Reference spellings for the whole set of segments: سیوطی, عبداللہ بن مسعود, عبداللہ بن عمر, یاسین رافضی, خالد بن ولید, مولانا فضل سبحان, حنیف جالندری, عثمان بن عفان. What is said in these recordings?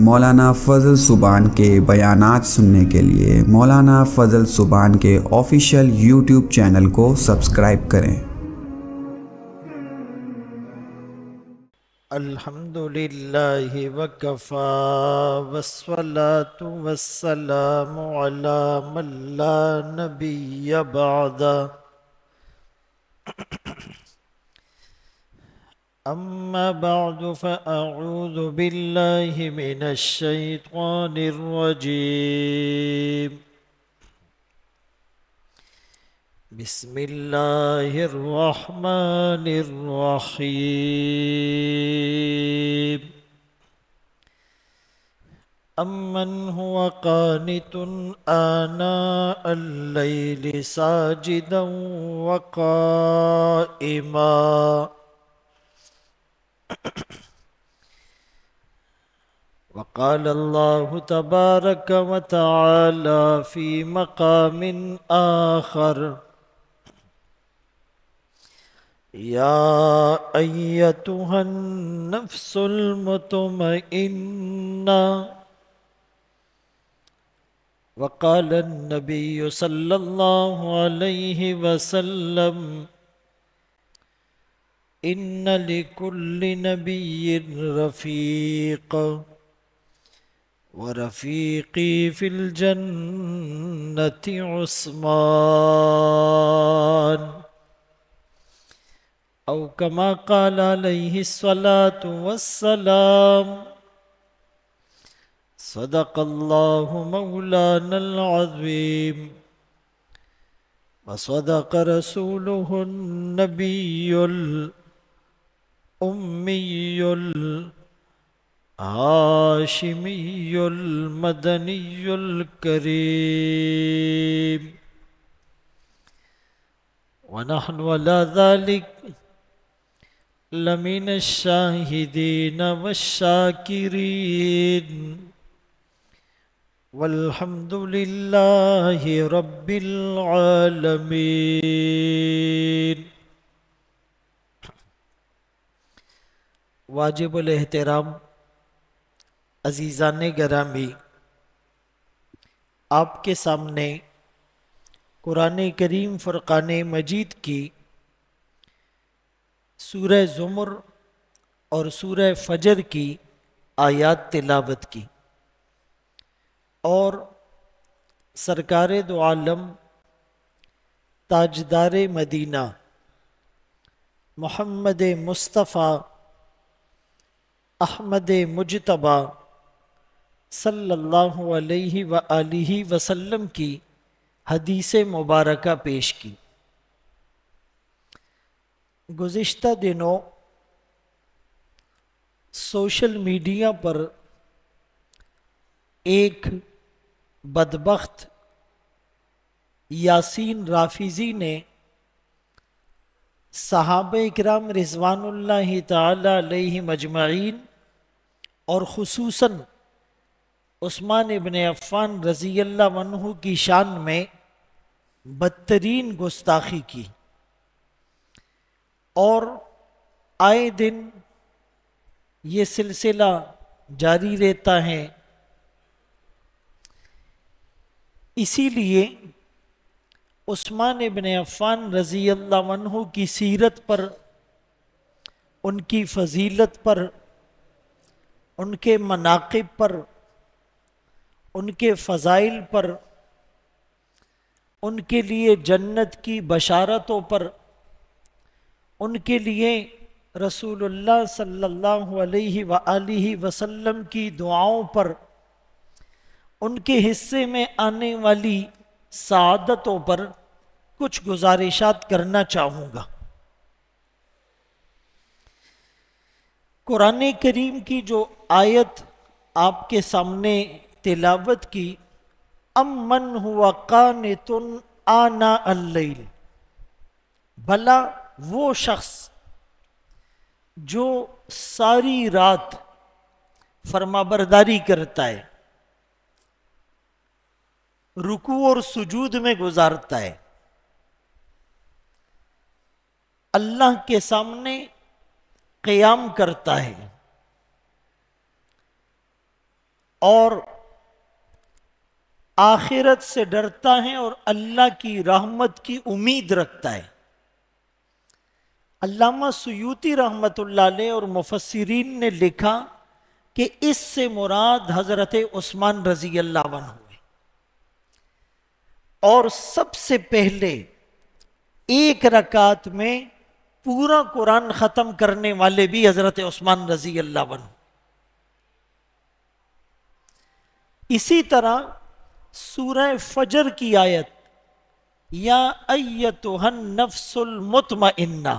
مولانا فضل سبحان کے بیانات سننے کے لیے مولانا فضل سبحان کے آفیشیل یوٹیوب چینل کو سبسکرائب کریں۔ الحمدللہ وکفا والصلاۃ والسلام علی من لا نبی بعدہ أما بعد فأعوذ بالله من الشيطان الرجيم بسم الله الرحمن الرحيم أمن هو قانت آناء الليل ساجدا وقائما وقال الله تبارك وتعالى في مقام آخر يا أيتها النفس المطمئنة وقال النبي صلى الله عليه وسلم إن لكل نبي رفيق ورفيقي في الجنة عثمان أو كما قال عليه الصلاة والسلام صدق الله مولانا العظيم وصدق رسوله النبي أمي الهاشمي المدني الكريم ونحن على ذلك لمن الشاهدين والشاكرين والحمد لله رب العالمين۔ واجب الاحترام عزیزان گرامی، آپ کے سامنے قرآن کریم فرقان مجید کی سورہ زمر اور سورہ فجر کی آیات تلاوت کی اور سرکار دو عالم تاجدار مدینہ محمد مصطفیٰ احمد مجتبیٰ صلی اللہ علیہ وآلہ وسلم کی حدیث مبارکہ پیش کی۔ گزشتہ دنوں سوشل میڈیا پر ایک بدبخت یاسین رافضی نے صحابہ اکرام رضوان اللہ تعالی علیہ مجمعین اور خصوصاً عثمان بن عفان رضی اللہ عنہ کی شان میں بدترین گستاخی کی اور آئے دن یہ سلسلہ جاری رہتا ہے۔ اسی لیے عثمان بن عفان رضی اللہ عنہ کی سیرت پر، ان کی فضیلت پر، ان کے مناقب پر، ان کے فضائل پر، ان کے لیے جنت کی بشارتوں پر، ان کے لیے رسول اللہ صلی اللہ علیہ وآلہ وسلم کی دعاؤں پر، ان کے حصے میں آنے والی سعادتوں پر کچھ گزارشات کرنا چاہوں گا۔ قرآن کریم کی جو آیت آپ کے سامنے تلاوت کی، امن ہوا قانت آنا اللیل، بھلا وہ شخص جو ساری رات فرما برداری کرتا ہے، رکوع اور سجود میں گزارتا ہے، اللہ کے سامنے قیام کرتا ہے، اور آخرت سے ڈرتا ہے اور اللہ کی رحمت کی امید رکھتا ہے۔ علامہ سیوطی رحمۃ اللہ علیہ اور مفسرین نے لکھا کہ اس سے مراد حضرت عثمان رضی اللہ عنہ ہوئے، اور سب سے پہلے ایک رکعت میں پورا قرآن ختم کرنے والے بھی حضرت عثمان رضی اللہ عنہ۔ اسی طرح سورہ فجر کی آیت یا ایتھا النفس المطمئنہ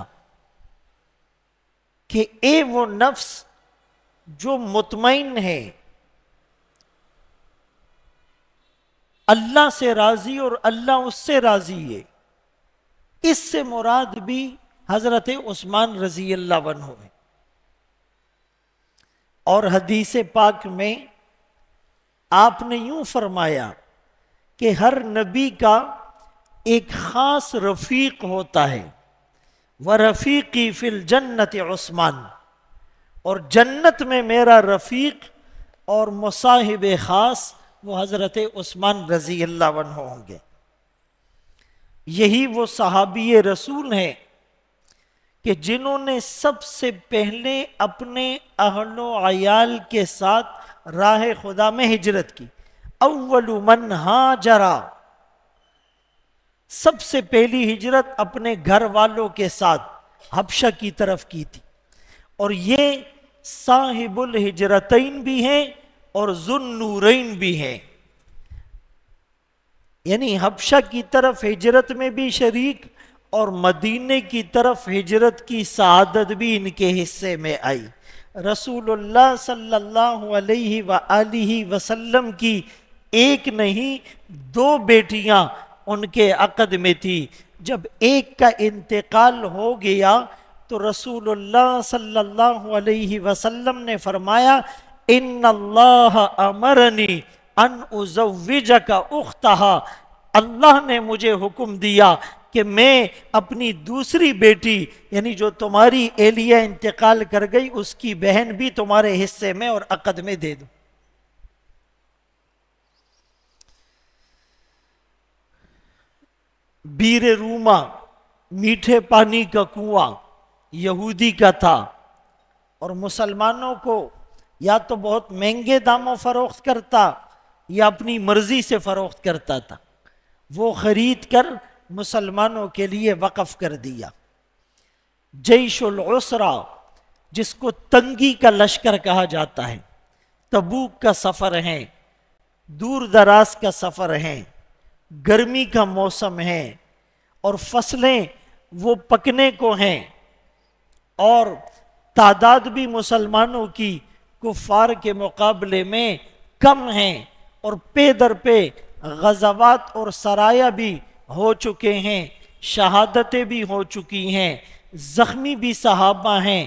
کہ اے وہ نفس جو مطمئن ہے، اللہ سے راضی اور اللہ اس سے راضی ہے، اس سے مراد بھی حضرت عثمان رضی اللہ عنہ ہے۔ اور حدیث پاک میں آپ نے یوں فرمایا کہ ہر نبی کا ایک خاص رفیق ہوتا ہے، وَرَفِيقِي فِي الْجَنَّةِ عثمان، اور جنت میں میرا رفیق اور مصاحب خاص وہ حضرت عثمان رضی اللہ عنہ ہوں گے۔ یہی وہ صحابی رسول ہیں کہ جنہوں نے سب سے پہلے اپنے اہل و عیال کے ساتھ راہ خدا میں ہجرت کی۔ اول من ہاجر، سب سے پہلی ہجرت اپنے گھر والوں کے ساتھ حبشہ کی طرف کی تھی، اور یہ صاحب الہجرتین بھی ہیں اور ذو النورین بھی ہیں، یعنی حبشہ کی طرف ہجرت میں بھی شریک اور مدینے کی طرف ہجرت کی سعادت بھی ان کے حصے میں آئی۔ رسول اللہ صلی اللہ علیہ وآلہ وسلم کی ایک نہیں دو بیٹیاں ان کے عقد میں تھی، جب ایک کا انتقال ہو گیا تو رسول اللہ صلی اللہ علیہ وسلم نے فرمایا ان اللہ امرنی ان ازوجک اختہا، اللہ نے مجھے حکم دیا کہ میں اپنی دوسری بیٹی یعنی جو تمہاری ایلیہ انتقال کر گئی اس کی بہن بھی تمہارے حصے میں اور عقد میں دے دوں۔ بیر روما میٹھے پانی کا کنواں یہودی کا تھا، اور مسلمانوں کو یا تو بہت مہنگے داموں فروخت کرتا یا اپنی مرضی سے فروخت کرتا تھا، وہ خرید کر مسلمانوں کے لیے وقف کر دیا۔ جیش العسرہ جس کو تنگی کا لشکر کہا جاتا ہے، تبوک کا سفر ہے، دور دراز کا سفر ہے، گرمی کا موسم ہے اور فصلیں وہ پکنے کو ہیں، اور تعداد بھی مسلمانوں کی کفار کے مقابلے میں کم ہیں، اور پے در پے غزوات اور سرایا بھی ہو چکے ہیں، شہادتیں بھی ہو چکی ہیں، زخمی بھی صحابہ ہیں۔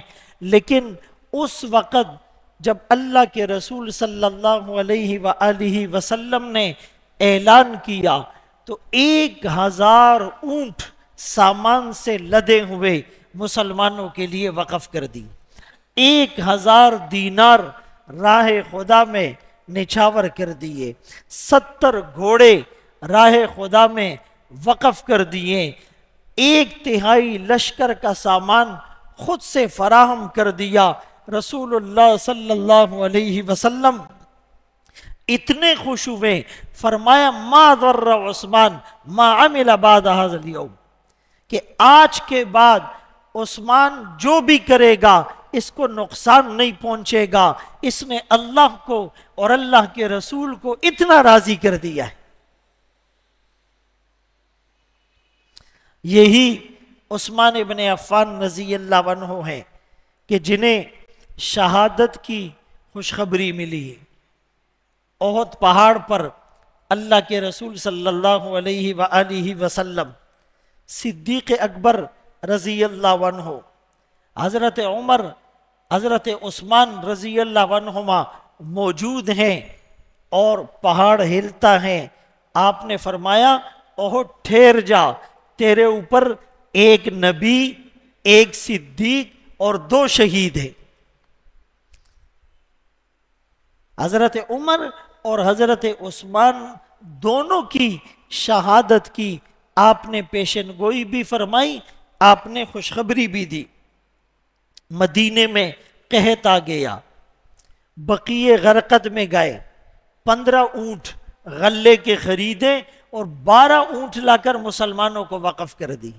لیکن اس وقت جب اللہ کے رسول صلی اللہ علیہ وآلہ وسلم نے اعلان کیا تو 1000 اونٹ سامان سے لدے ہوئے مسلمانوں کے لیے وقف کر دی۔ 1000 دینار راہ خدا میں نچھاور کر دیے، 70 گھوڑے راہ خدا میں وقف کر دیے، 1/3 لشکر کا سامان خود سے فراہم کر دیا۔ رسول اللہ صلی اللہ علیہ وسلم اتنے خوش ہوئے، فرمایا ما ضر عثمان ما عمل بعد هذا اليوم، کہ آج کے بعد عثمان جو بھی کرے گا اس کو نقصان نہیں پہنچے گا، اس نے اللہ کو اور اللہ کے رسول کو اتنا راضی کر دیا ہے۔ یہی عثمان بن عفان رضی اللہ عنہ ہیں کہ جنہیں شہادت کی خوشخبری ملی ہے۔ احد پہاڑ پر اللہ کے رسول صلی اللہ علیہ وآلہ وسلم، صدیق اکبر رضی اللہ عنہ، حضرت عمر، حضرت عثمان رضی اللہ عنہما موجود ہیں، اور پہاڑ ہلتا ہے۔ آپ نے فرمایا احد ٹھہر جا، تیرے اوپر ایک نبی، ایک صدیق اور 2 شہید ہیں۔ حضرت عمر اور حضرت عثمان دونوں کی شہادت کی آپ نے پیشن گوئی بھی فرمائی، آپ نے خوشخبری بھی دی۔ مدینے میں قحط آ گیا، بقیع غرقت میں گئے، 15 اونٹ غلے کے خریدے اور 12 اونٹ لا کر مسلمانوں کو وقف کر دی۔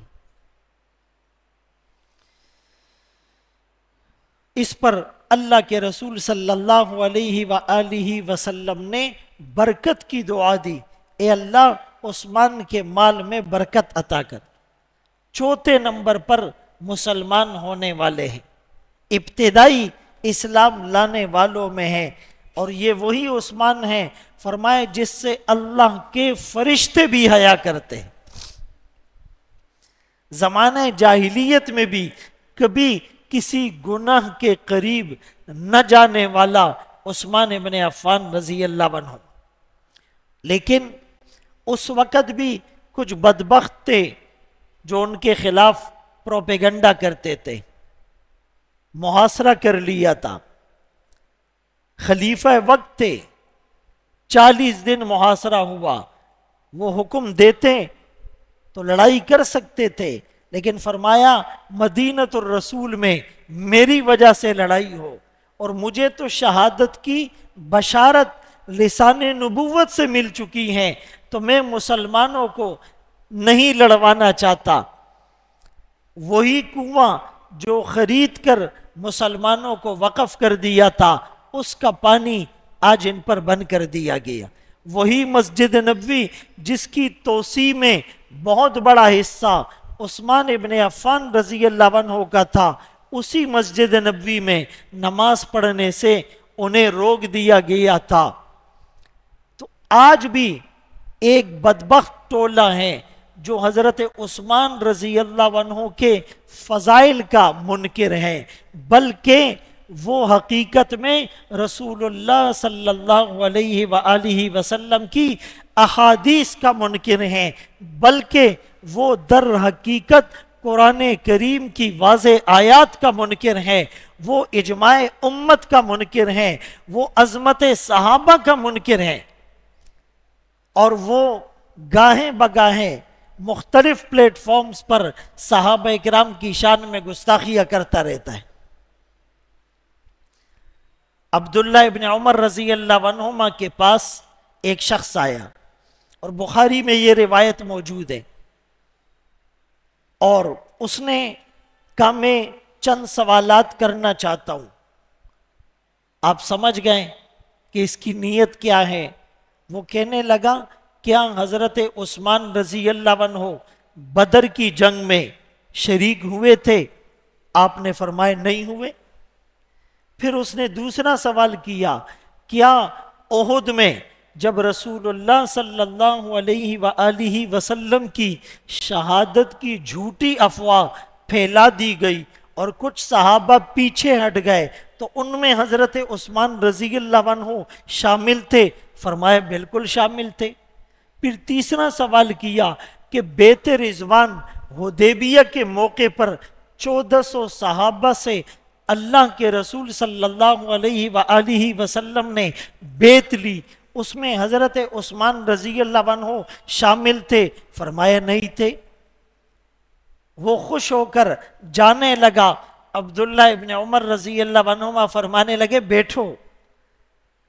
اس پر اللہ کے رسول صلی اللہ علیہ وآلہ وسلم نے برکت کی دعا دی، اے اللہ عثمان کے مال میں برکت عطا کر۔ چوتھے نمبر پر مسلمان ہونے والے ہیں، ابتدائی اسلام لانے والوں میں ہیں، اور یہ وہی عثمان ہیں فرمائے جس سے اللہ کے فرشتے بھی حیا کرتے ہیں۔ زمانہ جاہلیت میں بھی کبھی کسی گناہ کے قریب نہ جانے والا عثمان بن عفان رضی اللہ عنہ، لیکن اس وقت بھی کچھ بدبخت تھے جو ان کے خلاف پروپیگنڈا کرتے تھے، محاصرہ کر لیا تھا۔ خلیفہ وقت تھے، 40 دن محاصرہ ہوا، وہ حکم دیتے تو لڑائی کر سکتے تھے، لیکن فرمایا مدینہ الرسول میں میری وجہ سے لڑائی ہو اور مجھے تو شہادت کی بشارت لسان نبوت سے مل چکی ہیں، تو میں مسلمانوں کو نہیں لڑوانا چاہتا۔ وہی کنواں جو خرید کر مسلمانوں کو وقف کر دیا تھا اس کا پانی آج ان پر بند کر دیا گیا۔ وہی مسجد نبوی جس کی توسیع میں بہت بڑا حصہ عثمان ابن عفان رضی اللہ عنہ کا تھا، اسی مسجد نبوی میں نماز پڑھنے سے انہیں روک دیا گیا تھا۔ تو آج بھی ایک بدبخت ٹولہ ہے جو حضرت عثمان رضی اللہ عنہ کے فضائل کا منکر ہے، بلکہ وہ حقیقت میں رسول اللہ صلی اللہ علیہ وآلہ وسلم کی احادیث کا منکر ہیں، بلکہ وہ در حقیقت قرآن کریم کی واضح آیات کا منکر ہیں، وہ اجماع امت کا منکر ہیں، وہ عظمت صحابہ کا منکر ہیں، اور وہ گاہیں بگاہیں مختلف پلیٹ فارمز پر صحابہ اکرام کی شان میں گستاخیاں کرتا رہتا ہے۔ عبداللہ بن عمر رضی اللہ عنہما کے پاس ایک شخص آیا، اور بخاری میں یہ روایت موجود ہے، اور اس نے کہا میں چند سوالات کرنا چاہتا ہوں۔ آپ سمجھ گئے کہ اس کی نیت کیا ہے۔ وہ کہنے لگا کیا حضرت عثمان رضی اللہ عنہ بدر کی جنگ میں شریک ہوئے تھے؟ آپ نے فرمایا نہیں ہوئے۔ پھر اس نے دوسرا سوال کیا کیا احد میں جب رسول اللہ صلی اللہ علیہ وآلہ وسلم کی شہادت کی جھوٹی افواہ پھیلا دی گئی اور کچھ صحابہ پیچھے ہٹ گئے تو ان میں حضرت عثمان رضی اللہ عنہ شامل تھے؟ فرمایا بالکل شامل تھے۔ پھر تیسرا سوال کیا کہ بیعت رضوان حدیبیہ کے موقع پر 1400 صحابہ سے اللہ کے رسول صلی اللہ علیہ وآلہ وسلم نے بیعت لی، اس میں حضرت عثمان رضی اللہ عنہ شامل تھے؟ فرمایا نہیں تھے۔ وہ خوش ہو کر جانے لگا، عبداللہ ابن عمر رضی اللہ عنہما فرمانے لگے بیٹھو،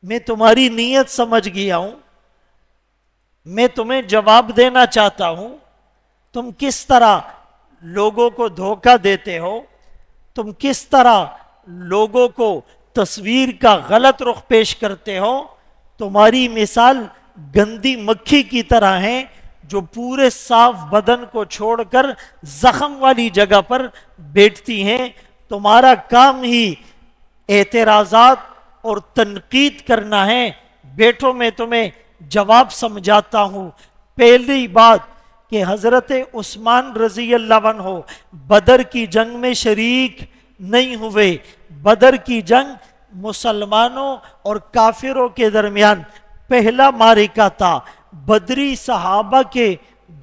میں تمہاری نیت سمجھ گیا ہوں، میں تمہیں جواب دینا چاہتا ہوں، تم کس طرح لوگوں کو دھوکہ دیتے ہو، تم کس طرح لوگوں کو تصویر کا غلط رخ پیش کرتے ہو، تمہاری مثال گندی مکھی کی طرح ہے جو پورے صاف بدن کو چھوڑ کر زخم والی جگہ پر بیٹھتی ہیں، تمہارا کام ہی اعتراضات اور تنقید کرنا ہے، بیٹھو میں تمہیں جواب سمجھاتا ہوں۔ پہلی بات کہ حضرت عثمان رضی اللہ عنہ بدر کی جنگ میں شریک نہیں ہوئے، بدر کی جنگ مسلمانوں اور کافروں کے درمیان پہلا معرکہ تھا، بدری صحابہ کے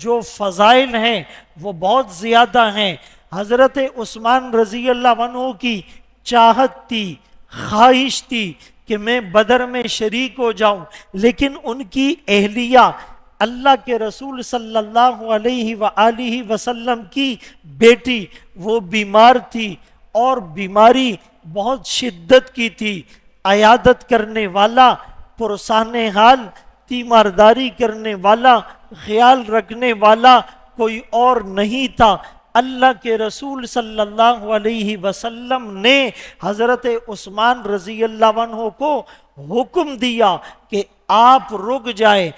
جو فضائل ہیں وہ بہت زیادہ ہیں، حضرت عثمان رضی اللہ عنہ کی چاہت تھی خواہش تھی کہ میں بدر میں شریک ہو جاؤں، لیکن ان کی اہلیہ اللہ کے رسول صلی اللہ علیہ وآلہ وسلم کی بیٹی، وہ بیمار تھی اور بیماری بہت شدت کی تھی۔ عیادت کرنے والا، پرسان حال، تیمارداری کرنے والا، خیال رکھنے والا کوئی اور نہیں تھا۔ اللہ کے رسول صلی اللہ علیہ وسلم نے حضرت عثمان رضی اللہ عنہ کو حکم دیا کہ آپ رک جائیں،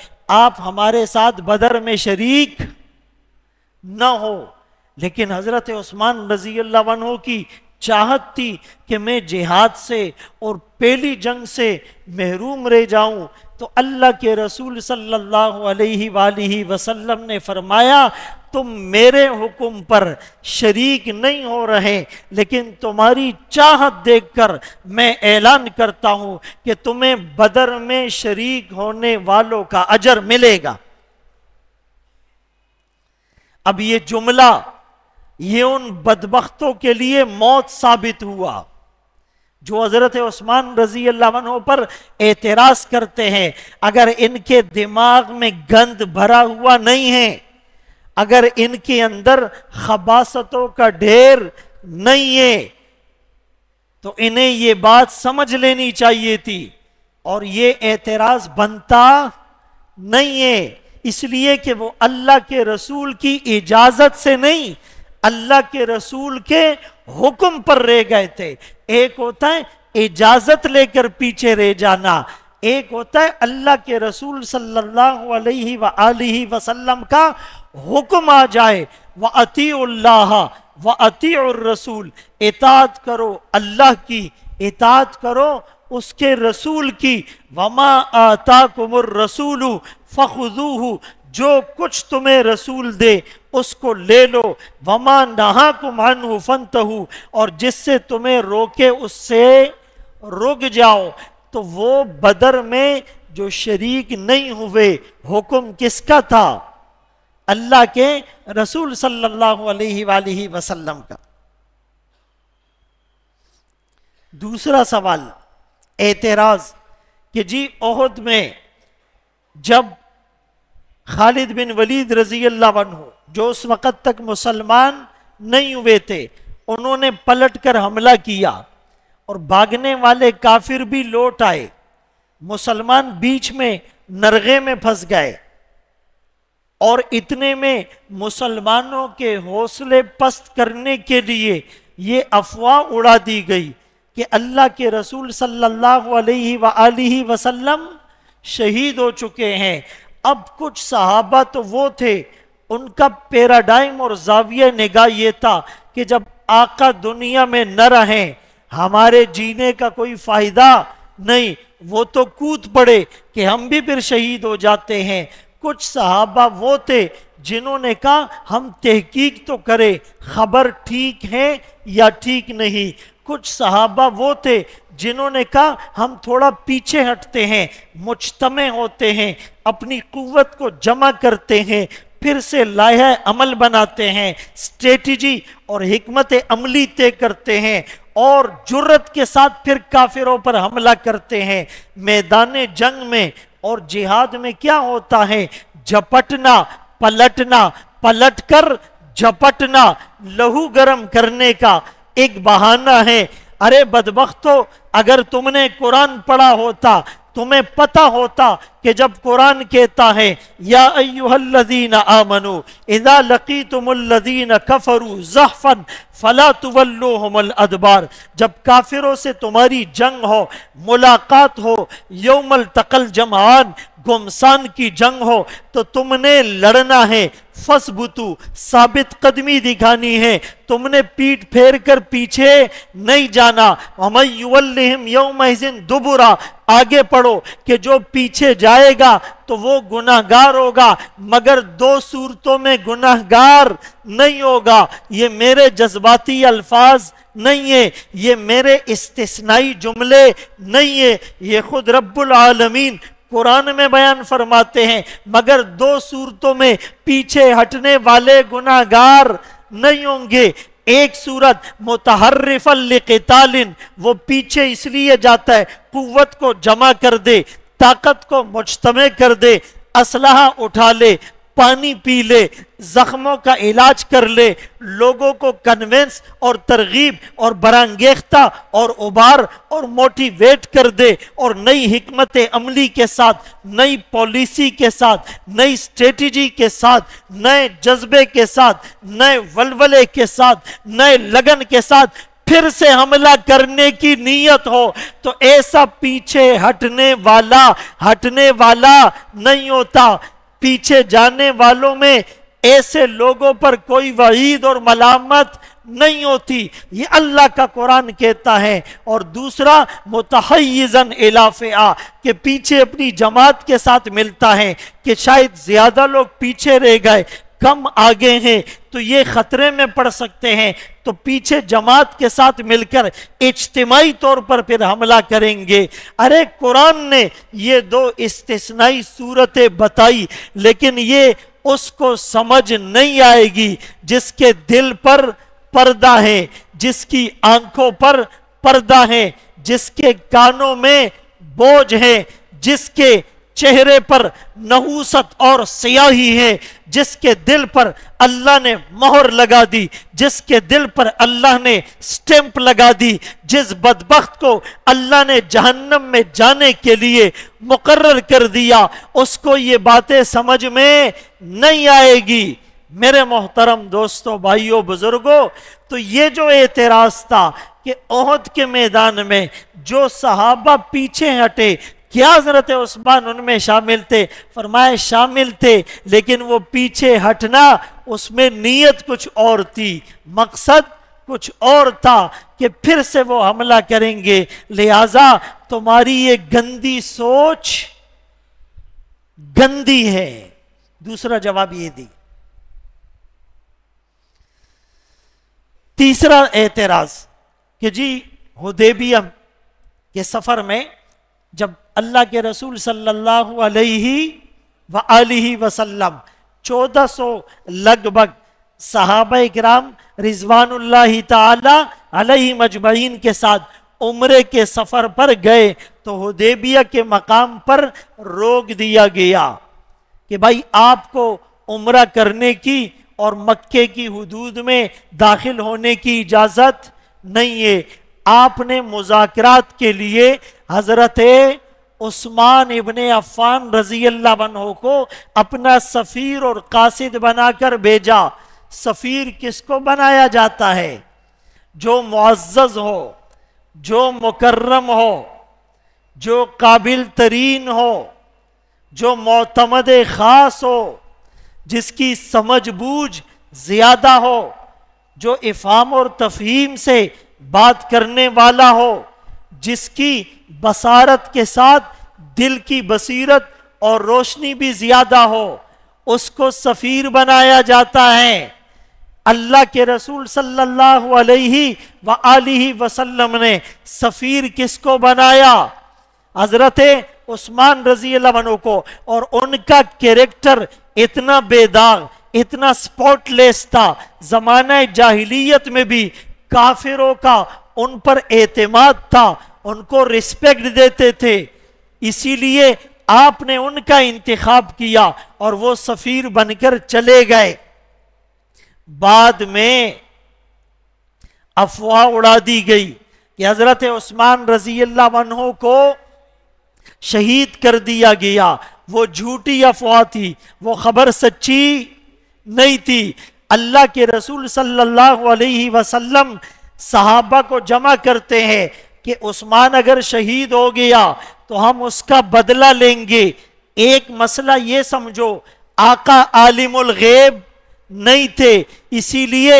آپ ہمارے ساتھ بدر میں شریک نہ ہو۔ لیکن حضرت عثمان رضی اللہ عنہ کی چاہت تھی کہ میں جہاد سے اور پہلی جنگ سے محروم رہ جاؤں، تو اللہ کے رسول صلی اللہ علیہ وآلہ وسلم نے فرمایا تم میرے حکم پر شریک نہیں ہو رہے، لیکن تمہاری چاہت دیکھ کر میں اعلان کرتا ہوں کہ تمہیں بدر میں شریک ہونے والوں کا اجر ملے گا۔ اب یہ جملہ، یہ ان بدبختوں کے لیے موت ثابت ہوا جو حضرت عثمان رضی اللہ عنہ پر اعتراض کرتے ہیں۔ اگر ان کے دماغ میں گند بھرا ہوا نہیں ہے، اگر ان کے اندر خباثتوں کا ڈھیر نہیں ہے، تو انہیں یہ بات سمجھ لینی چاہیے تھی اور یہ اعتراض بنتا نہیں ہے، اس لیے کہ وہ اللہ کے رسول کی اجازت سے نہیں، اللہ کے رسول کے حکم پر رہ گئے تھے۔ ایک ہوتا ہے اجازت لے کر پیچھے رہ جانا، ایک ہوتا ہے اللہ کے رسول صلی اللہ علیہ وآلہ وسلم کا حکم آ جائے۔ وَأَطِيعُوا اللَّهَ وَأَطِيعُوا الرَّسُولَ، اطاعت کرو اللہ کی، اطاعت کرو اس کے رسول کی۔ وَمَا آتَاكُمُ الرَّسُولُ فَخُذُوهُ، جو کچھ تمہیں رسول دے اس کو لے لو۔ وَمَا نَهَاكُمْ عَنْهُ فَانْتَهُوا، اور جس سے تمہیں روکے اس سے رک جاؤ۔ تو وہ بدر میں جو شریک نہیں ہوئے، حکم کس کا تھا؟ اللہ کے رسول صلی اللہ علیہ وآلہ وسلم کا۔ دوسرا سوال، اعتراض کہ جی احد میں جب خالد بن ولید رضی اللہ عنہ، جو اس وقت تک مسلمان نہیں ہوئے تھے، انہوں نے پلٹ کر حملہ کیا اور بھاگنے والے کافر بھی لوٹ آئے، مسلمان بیچ میں نرغے میں پھنس گئے، اور اتنے میں مسلمانوں کے حوصلے پست کرنے کے لیے یہ افواہ اڑا دی گئی کہ اللہ کے رسول صلی اللہ علیہ وآلہ وسلم شہید ہو چکے ہیں۔ اب کچھ صحابہ تو وہ تھے، ان کا پیراڈائم اور زاویہ نگاہ یہ تھا کہ جب آقا دنیا میں نہ رہیں ہمارے جینے کا کوئی فائدہ نہیں، وہ تو کود پڑے کہ ہم بھی پھر شہید ہو جاتے ہیں۔ کچھ صحابہ وہ تھے جنہوں نے کہا ہم تحقیق تو کریں، خبر ٹھیک ہے یا ٹھیک نہیں۔ کچھ صحابہ وہ تھے جنہوں نے کہا ہم تھوڑا پیچھے ہٹتے ہیں، مجتمع ہوتے ہیں، اپنی قوت کو جمع کرتے ہیں، پھر سے لائحہ عمل بناتے ہیں، اسٹریٹجی اور حکمت عملی طے کرتے ہیں، اور جرأت کے ساتھ پھر کافروں پر حملہ کرتے ہیں۔ میدان جنگ میں اور جہاد میں کیا ہوتا ہے؟ جھپٹنا، پلٹنا، پلٹ کر جھپٹنا، لہو گرم کرنے کا ایک بہانہ ہے۔ ارے بدبختو، اگر تم نے قرآن پڑھا ہوتا، تمہیں پتہ ہوتا کہ جب قرآن کہتا ہے یا ایہا الذین آمنوا اذا لقیتم الذین کفروا زحفا فلا تولوہم الادبار، جب کافروں سے تمہاری جنگ ہو، ملاقات ہو، یوم التقى الجمعان، گمسان کی جنگ ہو، تو تم نے لڑنا ہے، فثبتوا، ثابت قدمی دکھانی ہے، تم نے پیٹ پھیر کر پیچھے نہیں جانا۔ وَمَنْ يُوَلِّهِمْ يَوْمَئِذٍ دُبُرَا، آگے پڑھو کہ جو پیچھے جائے گا تو وہ گناہگار ہوگا، مگر دو صورتوں میں گناہگار نہیں ہوگا۔ یہ میرے جذباتی الفاظ نہیں ہے، یہ میرے استثنائی جملے نہیں ہے، یہ خود رب العالمین قرآن میں بیان فرماتے ہیں، مگر دو صورتوں میں پیچھے ہٹنے والے گناہگار نہیں ہوں گے۔ ایک صورت متحرفا لقتال، وہ پیچھے اس لیے جاتا ہے قوت کو جمع کر دے، طاقت کو مجتمع کر دے، اسلحہ اٹھا لے، پانی پی لے، زخموں کا علاج کر لے، لوگوں کو کنونس اور ترغیب اور برانگیختہ اور ابھار اور موٹیویٹ کر دے، اور نئی حکمت عملی کے ساتھ، نئی پالیسی کے ساتھ، نئی اسٹریٹجی کے ساتھ، نئے جذبے کے ساتھ، نئے ولولے کے ساتھ، نئے لگن کے ساتھ پھر سے حملہ کرنے کی نیت ہو تو ایسا پیچھے ہٹنے والا نہیں ہوتا۔ پیچھے جانے والوں میں ایسے لوگوں پر کوئی وعید اور ملامت نہیں ہوتی، یہ اللہ کا قرآن کہتا ہے۔ اور دوسرا متحیزاً الافعہ، کہ پیچھے اپنی جماعت کے ساتھ ملتا ہے کہ شاید زیادہ لوگ پیچھے رہ گئے، کم آگے ہیں تو یہ خطرے میں پڑ سکتے ہیں، تو پیچھے جماعت کے ساتھ مل کر اجتماعی طور پر پھر حملہ کریں گے۔ ارے قرآن نے یہ دو استثنائی صورتیں بتائی، لیکن یہ اس کو سمجھ نہیں آئے گی جس کے دل پر پردہ ہے، جس کی آنکھوں پر پردہ ہے، جس کے کانوں میں بوجھ ہے، جس کے چہرے پر نحوست اور سیاہی ہے، جس کے دل پر اللہ نے مہر لگا دی، جس کے دل پر اللہ نے سٹیمپ لگا دی، جس بدبخت کو اللہ نے جہنم میں جانے کے لیے مقرر کر دیا، اس کو یہ باتیں سمجھ میں نہیں آئے گی۔ میرے محترم دوستو، بھائیو، بزرگو، تو یہ جو اعتراض تھا کہ احد کے میدان میں جو صحابہ پیچھے ہٹے، کیا حضرت عثمان ان میں شامل تھے؟ فرمایا شامل تھے، لیکن وہ پیچھے ہٹنا، اس میں نیت کچھ اور تھی، مقصد کچھ اور تھا کہ پھر سے وہ حملہ کریں گے۔ لہٰذا تمہاری یہ گندی سوچ گندی ہے۔ دوسرا جواب یہ دی۔ تیسرا اعتراض کہ جی حدیبیہ کے سفر میں جب اللہ کے رسول صلی اللہ علیہ وآلہ وسلم 1400 لگ بھگ صحابہ اکرام رضوان اللہ تعالی علیہ مجمعین کے ساتھ عمرے کے سفر پر گئے تو حدیبیہ کے مقام پر روک دیا گیا کہ بھائی آپ کو عمرہ کرنے کی اور مکے کی حدود میں داخل ہونے کی اجازت نہیں ہے۔ آپ نے مذاکرات کے لیے حضرت عثمان ابن عفان رضی اللہ عنہ کو اپنا سفیر اور قاصد بنا کر بھیجا۔ سفیر کس کو بنایا جاتا ہے؟ جو معزز ہو، جو مکرم ہو، جو قابل ترین ہو، جو معتمد خاص ہو، جس کی سمجھ بوجھ زیادہ ہو، جو افہام اور تفہیم سے بات کرنے والا ہو، جس کی بصارت کے ساتھ دل کی بصیرت اور روشنی بھی زیادہ ہو، اس کو سفیر بنایا جاتا ہے۔ اللہ کے رسول صلی اللہ علیہ وآلہ وسلم نے سفیر کس کو بنایا؟ حضرت عثمان رضی اللہ عنہ کو، اور ان کا کیریکٹر اتنا بے داغ، اتنا سپاٹ لیس تھا۔ زمانہ جاہلیت میں بھی کافروں کا ان پر اعتماد تھا، ان کو رسپیکٹ دیتے تھے، اسی لیے آپ نے ان کا انتخاب کیا اور وہ سفیر بن کر چلے گئے۔ بعد میں افواہ اڑا دی گئی کہ حضرت عثمان رضی اللہ عنہ کو شہید کر دیا گیا۔ وہ جھوٹی افواہ تھی، وہ خبر سچی نہیں تھی۔ اللہ کے رسول صلی اللہ علیہ وسلم صحابہ کو جمع کرتے ہیں کہ عثمان اگر شہید ہو گیا تو ہم اس کا بدلہ لیں گے۔ ایک مسئلہ یہ سمجھو، آقا عالم الغیب نہیں تھے، اسی لیے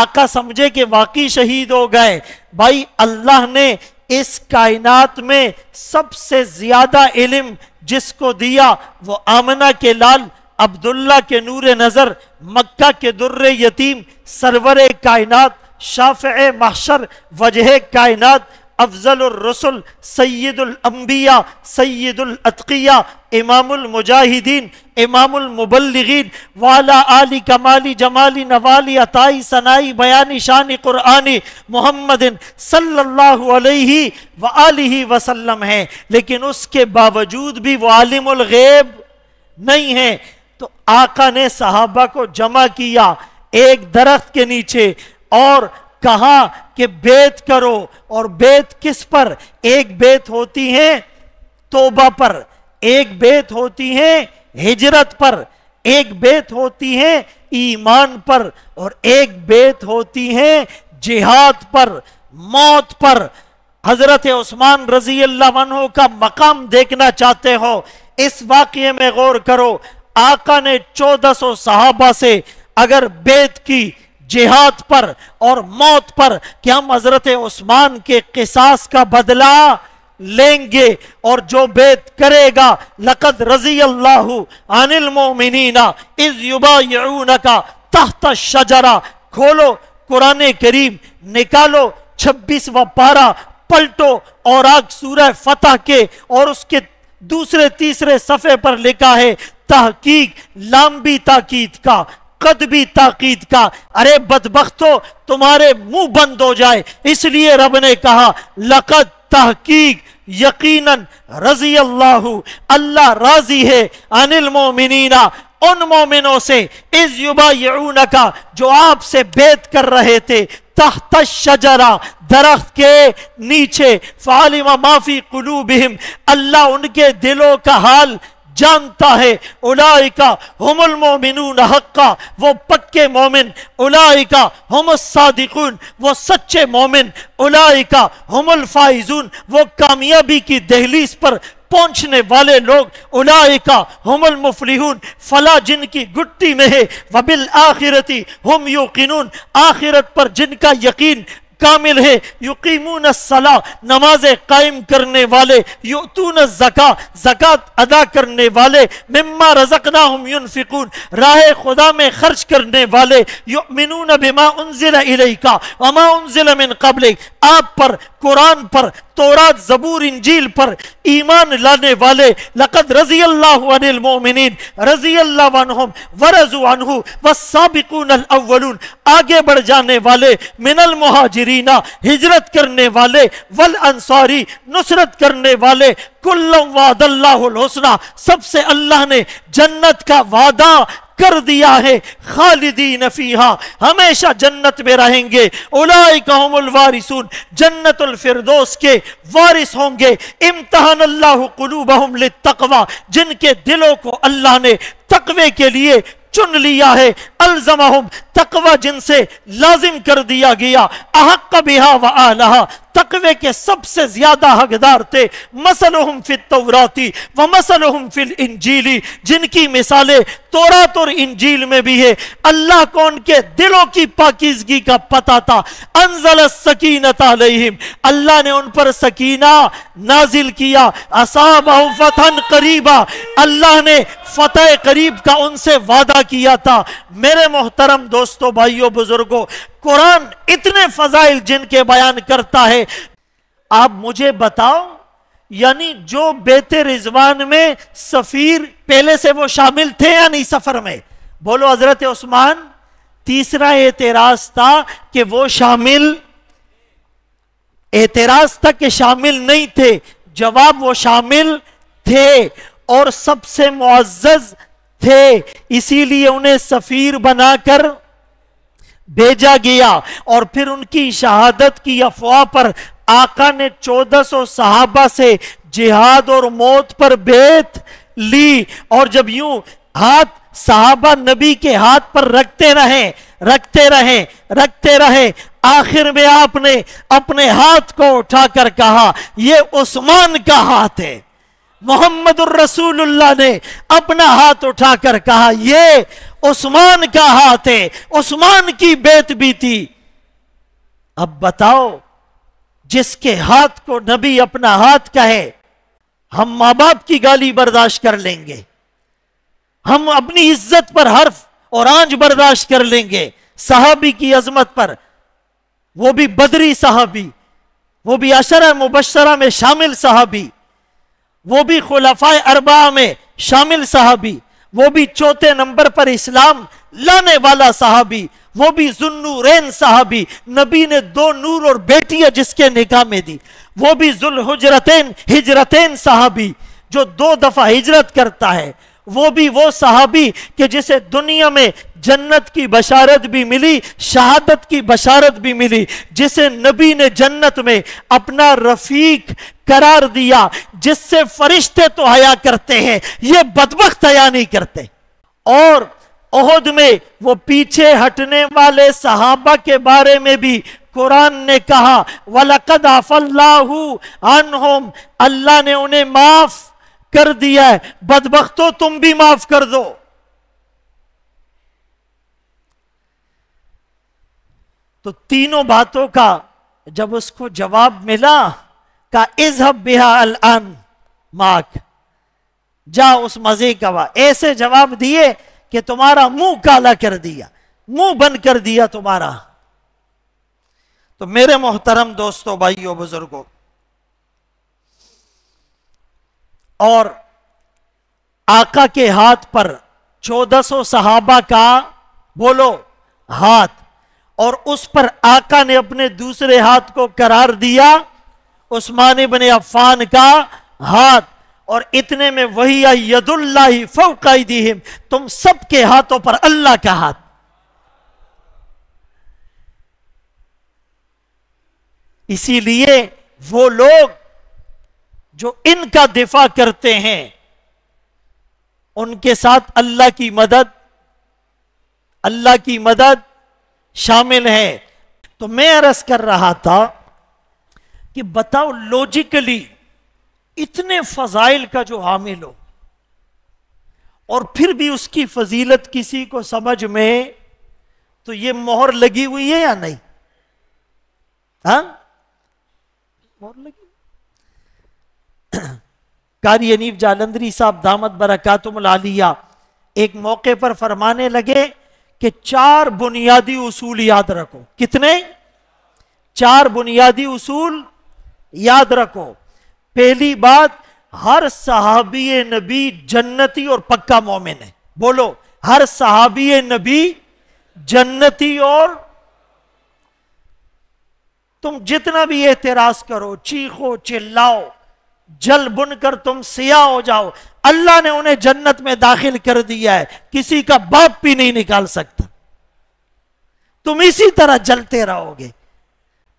آقا سمجھے کہ واقعی شہید ہو گئے۔ بھائی اللہ نے اس کائنات میں سب سے زیادہ علم جس کو دیا وہ آمنہ کے لال، عبداللہ کے نور نظر، مکہ کے در یتیم، سرور کائنات، شافع محشر، وجہ کائنات، افضل الرسل، سید الانبیاء، سید الاتقیاء، امام المجاہدین، امام المبلغین، والا آلی کمالی جمالی نوالی عطائی ثنائی بیانی شان قرآنی محمد صلی اللہ علیہ وآلہ وسلم ہیں، لیکن اس کے باوجود بھی وہ عالم الغیب نہیں ہیں۔ تو آقا نے صحابہ کو جمع کیا ایک درخت کے نیچے اور کہا کہ بیعت کرو، اور بیعت کس پر؟ ایک بیعت ہوتی ہیں توبہ پر، ایک بیعت ہوتی ہیں ہجرت پر، ایک بیعت ہوتی ہیں ایمان پر، اور ایک بیعت ہوتی ہیں جہاد پر، موت پر۔ حضرت عثمان رضی اللہ عنہ کا مقام دیکھنا چاہتے ہو، اس واقعے میں غور کرو۔ آقا نے 1400 صحابہ سے اگر بیعت کی جہاد پر اور موت پر کہ ہم حضرت عثمان کے قصاص کا بدلہ لیں گے، اور جو بیعت کرے گا لَقَدْ رَضِيَ اللَّهُ عَنِ الْمُؤْمِنِينَ اِذْ يُبَايِعُونَكَ تَحْتَ الشَّجَرَةِ۔ کھولو قرآن کریم، نکالو 26واں پارہ، پلٹو اور آگ سورہ فتح کے، اور اس کے دوسرے تیسرے صفحے پر لکھا ہے تحقیق، لام بھی تاکید کا، قد بھی تاکید کا۔ ارے بدبختو، تمہارے منہ بند ہو جائے، اس لیے رب نے کہا لقد، تحقیق، یقیناً، رضی اللہ، اللہ راضی ہے، عن المؤمنین، ان مومنوں سے، اذ یبایعونکا، جو آپ سے بیعت کر رہے تھے، تحت الشجرہ، درخت کے نیچے، فعلم ما فی قلوبہم، اللہ ان کے دلوں کا حال جانتا ہے، اولائکا ہم المومنون حقا، وہ پکے مومن، اولائکا ہم الصادقون، وہ سچے مومن، اولائکا ہم الفائزون، وہ کامیابی کی دہلیز پر پہنچنے والے لوگ، اولائکا ہم المفلحون، فلاح جن کی گٹی میں ہے، وبالآخرتی ہم یوقنون، آخرت پر جن کا یقین کامل ہے، یقیمون الصلاۃ، نماز قائم کرنے والے، یؤتون الزکاۃ، زکات ادا کرنے والے، مما رزقناہم ینفقون، راہ خدا میں خرچ کرنے والے، یؤمنون بما انزل الیک وما انزل من قبلک، آپ پر، قرآن پر، تورات، زبور، انجیل پر ایمان لانے والے، لقد رضی اللہ عن المؤمنین رضی اللہ عنہم ورضوا عنہ والسابقون الاولون، آگے بڑھ جانے والے، من المہاجرین، ہجرت کرنے والے، والانصاری، نصرت کرنے والے، کلا وعد اللہ الحسنہ، سب سے اللہ نے جنت کا وعدہ کر دیا ہے، خالدین فیہا، ہمیشہ جنت میں رہیں گے، اولئک ہم الوارثون، جنت الفردوس کے وارث ہوں گے، امتحن اللہ قلوبہم للتقوی، جن کے دلوں کو اللہ نے تقوی کے لیے چن لیا ہے، الزمہم، تقوی جن سے لازم کر دیا گیا، احق بہا و اہلہا، تقوی کے سب سے زیادہ حقدار تھے، مثلہم فی التوراتی و مثلہم فی الانجیلی، جن کی مثالیں تورات اور انجیل میں بھی ہے، اللہ کو ان کے دلوں کی پاکیزگی کا پتہ تھا، انزل السکینۃ علیہم، اللہ نے ان پر سکینہ نازل کیا، اصابہم فتحا قریبا، اللہ نے فتح قریب کا ان سے وعدہ کیا تھا۔ میرے محترم دوستو، بھائیو، بزرگو، قرآن اتنے فضائل جن کے بیان کرتا ہے، آپ مجھے بتاؤ، یعنی جو بیعت رضوان میں سفیر پہلے سے وہ شامل تھے یا نہیں سفر میں؟ بولو حضرت عثمان، تیسرا اعتراض تھا کہ وہ شامل، اعتراض تھا کہ شامل نہیں تھے، جواب وہ شامل تھے اور سب سے معزز تھے، اسی لیے انہیں سفیر بنا کر بھیجا گیا، اور پھر ان کی شہادت کی افواہ پر آقا نے 1400 صحابہ سے جہاد اور موت پر بیعت لی، اور جب یوں ہاتھ صحابہ نبی کے ہاتھ پر رکھتے رہیں، آخر میں آپ نے اپنے ہاتھ کو اٹھا کر کہا یہ عثمان کا ہاتھ ہے۔ محمد الرسول اللہ نے اپنا ہاتھ اٹھا کر کہا یہ عثمان کا ہاتھ ہے، عثمان کی بیعت بھی تھی۔ اب بتاؤ، جس کے ہاتھ کو نبی اپنا ہاتھ کہے، ہم ماں باپ کی گالی برداشت کر لیں گے، ہم اپنی عزت پر حرف اور آنچ برداشت کر لیں گے، صحابی کی عظمت پر، وہ بھی بدری صحابی، وہ بھی عشرہ مبشرہ میں شامل صحابی، وہ بھی خلفائے اربعہ میں شامل صحابی، وہ بھی چوتھے نمبر پر اسلام لانے والا صحابی، وہ بھی ذوالنورین صحابی، نبی نے دو نور اور بیٹیاں جس کے نکاح میں دی، وہ بھی ذوالحجرتین ہجرتین صحابی جو دو دفعہ ہجرت کرتا ہے، وہ بھی وہ صحابی کہ جسے دنیا میں جنت کی بشارت بھی ملی، شہادت کی بشارت بھی ملی، جسے نبی نے جنت میں اپنا رفیق قرار دیا، جس سے فرشتے تو حیا کرتے ہیں، یہ بدبخت حیا نہیں کرتے۔ اور احد میں وہ پیچھے ہٹنے والے صحابہ کے بارے میں بھی قرآن نے کہا وَلَقَدْ عَفَا اللَّهُ عَنْهُمْ، اللہ نے انہیں معاف کر دیا ہے، بدبختو تم بھی معاف کر دو۔ تو تینوں باتوں کا جب اس کو جواب ملا کہ اذهب بها الان معك، جا اس مزے کا ایسے جواب دیے کہ تمہارا منہ کالا کر دیا، منہ بند کر دیا تمہارا۔ تو میرے محترم دوستو، بھائیو، بزرگو، اور آقا کے ہاتھ پر 1400 صحابہ کا بولو ہاتھ، اور اس پر آقا نے اپنے دوسرے ہاتھ کو قرار دیا عثمان بن عفان کا ہاتھ، اور اتنے میں وہی ید اللہ فوق ایدیہم، تم سب کے ہاتھوں پر اللہ کا ہاتھ۔ اسی لیے وہ لوگ جو ان کا دفاع کرتے ہیں، ان کے ساتھ اللہ کی مدد شامل ہے۔ تو میں عرض کر رہا تھا کہ بتاؤ لوجیکلی اتنے فضائل کا جو حامل ہو اور پھر بھی اس کی فضیلت کسی کو سمجھ میں تو یہ مہر لگی ہوئی ہے یا نہیں؟ ہاں، مہر لگی۔ قاری حنیف جالندری صاحب دامت برکاتہم العالیہ ایک موقع پر فرمانے لگے کہ 4 بنیادی اصول یاد رکھو۔ کتنے؟ 4 بنیادی اصول یاد رکھو۔ پہلی بات، ہر صحابی نبی جنتی اور پکا مومن ہے۔ بولو، ہر صحابی نبی جنتی اور، تم جتنا بھی اعتراض کرو، چیخو، چلاؤ، جل بن کر تم سیاہ ہو جاؤ، اللہ نے انہیں جنت میں داخل کر دیا ہے، کسی کا باپ بھی نہیں نکال سکتا۔ تم اسی طرح جلتے رہو گے،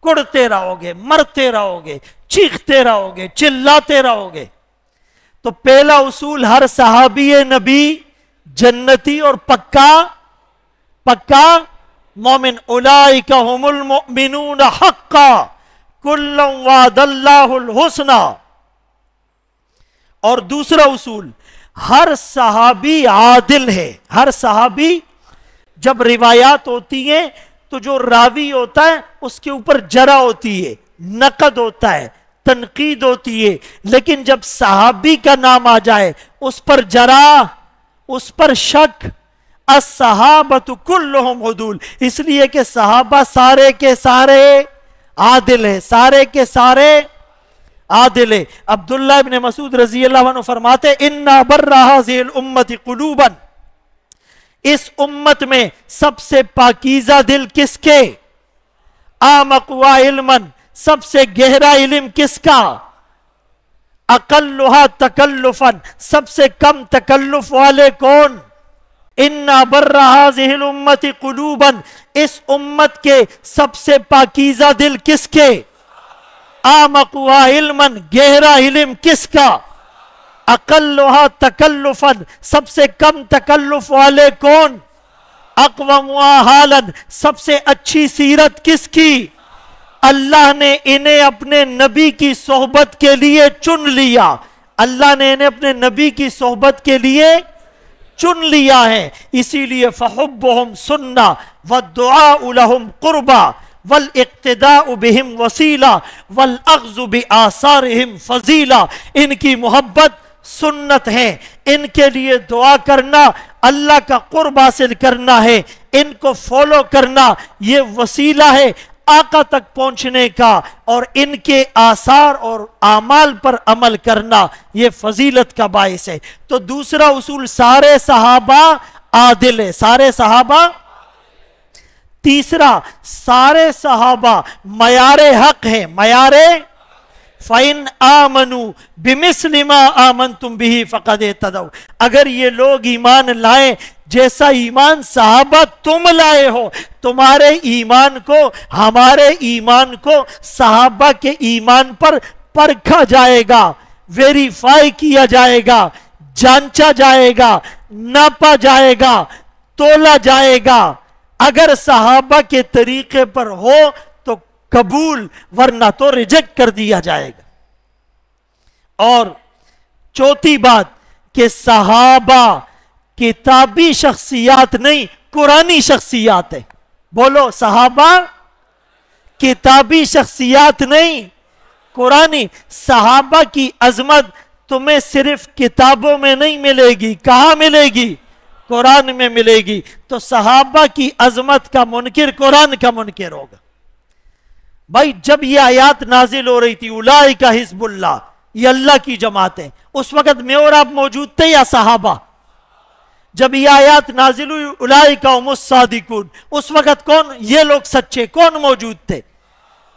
کڑتے رہو گے، مرتے رہو گے، چیختے رہو گے، چلاتے رہو گے۔ تو پہلا اصول، ہر صحابی نبی جنتی اور پکا مومن۔ اولئک هم المؤمنون حقا کلا وعد اللہ الحسنی۔ اور دوسرا اصول، ہر صحابی عادل ہے۔ ہر صحابی، جب روایات ہوتی ہیں تو جو راوی ہوتا ہے اس کے اوپر جرح ہوتی ہے، نقد ہوتا ہے، تنقید ہوتی ہے، لیکن جب صحابی کا نام آ جائے اس پر جرح، اس پر شک۔ الصحابۃ کلہم عدول، اس لیے کہ صحابہ سارے کے سارے عادل ہیں، سارے کے سارے عادل ہے۔ عبداللہ بن مسعود رضی اللہ عنہ فرماتے اِنَّا بَرَّ هَذِهِ الْأُمَّةِ قُلُوبًا، اس امت میں سب سے پاکیزہ دل کس کے؟ اَعْمَقُهَا عِلْمًا، سب سے گہرا علم کس کا؟ اَقَلُّهَا تَكَلُّفًا، سب سے کم تکلف والے کون؟ اِنَّا بَرَّ هَذِهِ الْأُمَّةِ قُلُوبًا، اس امت کے سب سے پاکیزہ دل کس کے؟ اعمقوا علما، گہرا علم کس کا؟ اقلها تکلفا، سب سے کم تکلف والے کون؟ اقوموا حالا، سب سے اچھی سیرت کس کی؟ اللہ نے انہیں اپنے نبی کی صحبت کے لیے چن لیا، اللہ نے انہیں اپنے نبی کی صحبت کے لیے چن لیا ہے۔ اسی لیے فحبهم سنہ والدعاء لهم قربا وَالْاِقْتِدَاءُ بِهِمْ وَسِيلًا وَالْأَخْذُ بِآثَارِهِمْ فَضِيلًا، ان کی محبت سنت ہے، ان کے لیے دعا کرنا اللہ کا قرب حاصل کرنا ہے، ان کو فالو کرنا یہ وسیلہ ہے، آقا تک پہنچنے کا اور ان کے آثار اور اعمال پر عمل کرنا یہ فضیلت کا باعث ہے. تو دوسرا اصول سارے صحابہ عادل ہے، سارے صحابہ. تیسرا سارے صحابہ معیار حق ہیں، معیار فَإِنْ آمَنُوا بِمِثْلِ مَا آمَنْتُمْ بِهِ فَقَدْ اِهْتَدَوْا، اگر یہ لوگ ایمان لائیں جیسا ایمان صحابہ تم لائے ہو، تمہارے ایمان کو ہمارے ایمان کو صحابہ کے ایمان پر پرکھا جائے گا، ویریفائی کیا جائے گا، جانچا جائے گا، ناپا جائے گا، تولا جائے گا، اگر صحابہ کے طریقے پر ہو تو قبول ورنہ تو ریجیکٹ کر دیا جائے گا. اور چوتھی بات کہ صحابہ کتابی شخصیات نہیں قرآنی شخصیات ہے. بولو صحابہ کتابی شخصیات نہیں قرآنی. صحابہ کی عظمت تمہیں صرف کتابوں میں نہیں ملے گی، کہاں ملے گی؟ قرآن میں ملے گی. تو صحابہ کی عظمت کا منکر قرآن کا منکر ہوگا. بھائی جب یہ آیات نازل ہو رہی تھی اولئک حزب اللہ، یہ اللہ کی جماعتیں، اس وقت میں اور آپ موجود تھے یا صحابہ؟ جب یہ آیات نازل ہوئی اولئک ھم الصادقون، اس وقت کون یہ لوگ سچے کون موجود تھے؟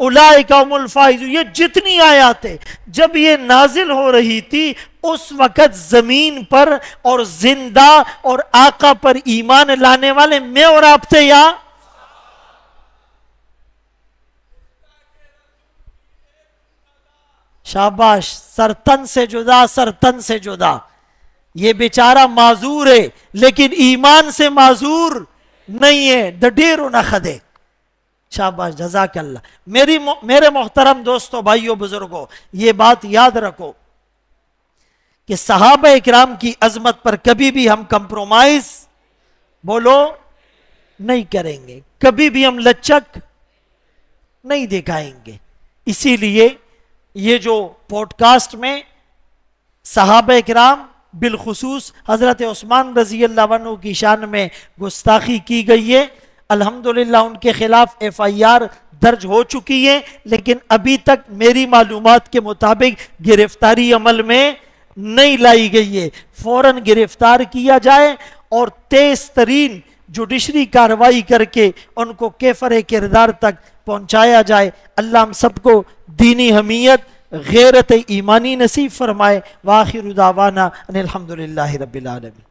اولئک ھم الفائزون. یہ جتنی آیاتیں جب یہ نازل ہو رہی تھی اس وقت زمین پر اور زندہ اور آقا پر ایمان لانے والے میں اور آپ تھے یا؟ شاباش، سرتن سے جدا، سرتن سے جدا. یہ بیچارہ معذور ہے لیکن ایمان سے معذور نہیں ہے، دھیر و نخدے. شاباش، جزاک اللہ. میرے محترم دوستو، بھائیو، بزرگو، یہ بات یاد رکھو کہ صحابہ اکرام کی عظمت پر کبھی بھی ہم کمپرومائز بولو نہیں کریں گے، کبھی بھی ہم لچک نہیں دکھائیں گے. اسی لیے یہ جو پوڈ کاسٹ میں صحابہ اکرام بالخصوص حضرت عثمان رضی اللہ عنہ کی شان میں گستاخی کی گئی ہے، الحمدللہ ان کے خلاف FIR درج ہو چکی ہے، لیکن ابھی تک میری معلومات کے مطابق گرفتاری عمل میں نہیں لائی گئی ہے. فوراً گرفتار کیا جائے اور تیز ترین جوڈیشری کارروائی کر کے ان کو کیفر کردار تک پہنچایا جائے. اللہ ہم سب کو دینی حمیت، غیرت ایمانی نصیب فرمائے. وآخر دعوانا ان الحمدللہ رب العالمین.